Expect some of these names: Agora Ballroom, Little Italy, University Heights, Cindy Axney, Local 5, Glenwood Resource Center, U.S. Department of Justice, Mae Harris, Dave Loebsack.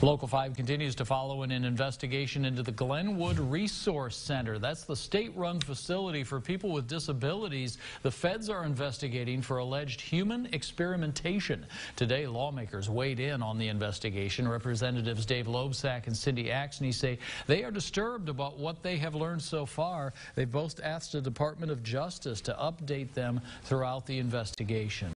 Local 5 continues to follow in an investigation into the Glenwood Resource Center. That's the state-run facility for people with disabilities. The feds are investigating for alleged human experimentation. Today, lawmakers weighed in on the investigation. Representatives Dave Loebsack and Cindy Axney say they are disturbed about what they have learned so far. They both asked the Department of Justice to update them throughout the investigation.